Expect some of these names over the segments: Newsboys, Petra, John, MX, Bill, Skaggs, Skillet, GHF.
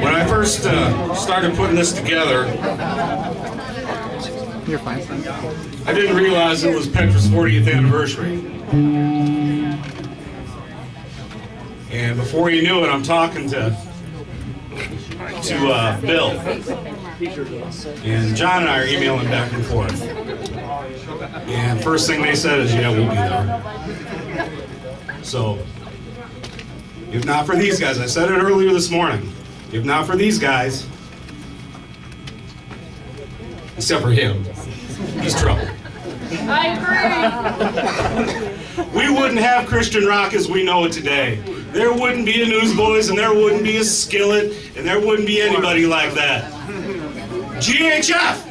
When I first started putting this together, you're fine. I didn't realize it was Petra's 40th anniversary. And before you knew it, I'm talking to Bill. And John and I are emailing back and forth. And first thing they said is, yeah, we'll be there. So, if not for these guys, I said it earlier this morning, if not for these guys, except for him, he's trouble. I agree. We wouldn't have Christian rock as we know it today. There wouldn't be a Newsboys, and there wouldn't be a Skillet, and there wouldn't be anybody like that. GHF!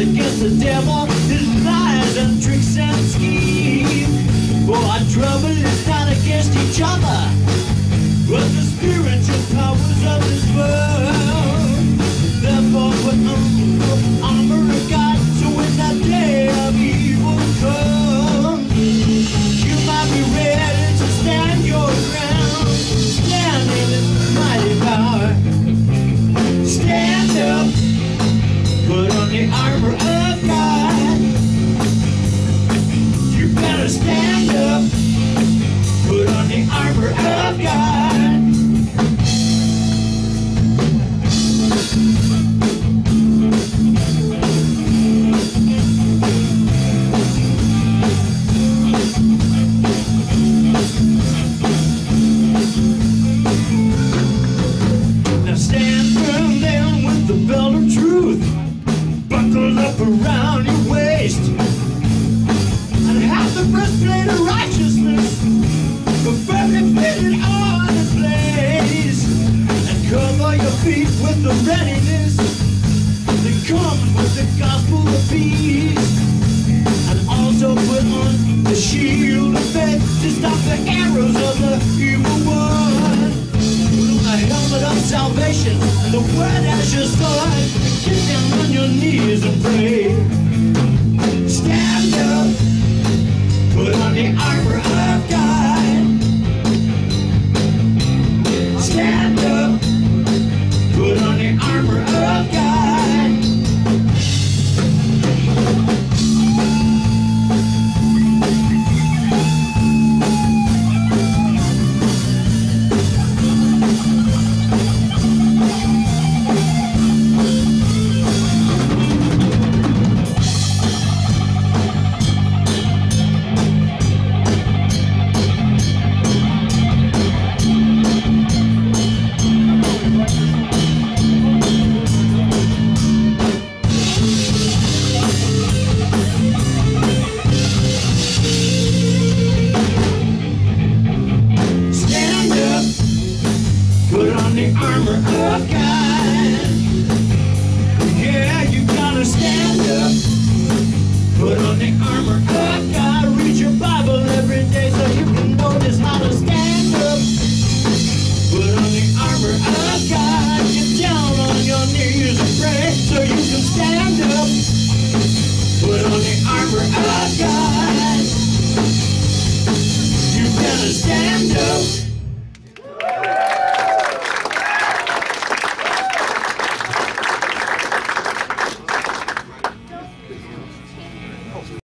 Against the devil, his lies and tricks and schemes. each other, but the spiritual powers of this world. Therefore put on the armor of God, so when that day of evil comes, you might be ready to stand your ground. Stand in this mighty power. Stand up, put on the armor of God. You better stand up, put on the armor of God. Now stand firm then with the belt of truth, buckled up around your waist, and have the breastplate of righteousness firmly fitted on the place, and cover your feet with the readiness that comes with the gospel of peace. And also put on the shield of faith to stop the arrows of the evil one. Put on the helmet of salvation and the word as your sword, and get down on your knees and pray. Stand up, put on the armor of God. Stand up, put on the armor of God. Put on the armor.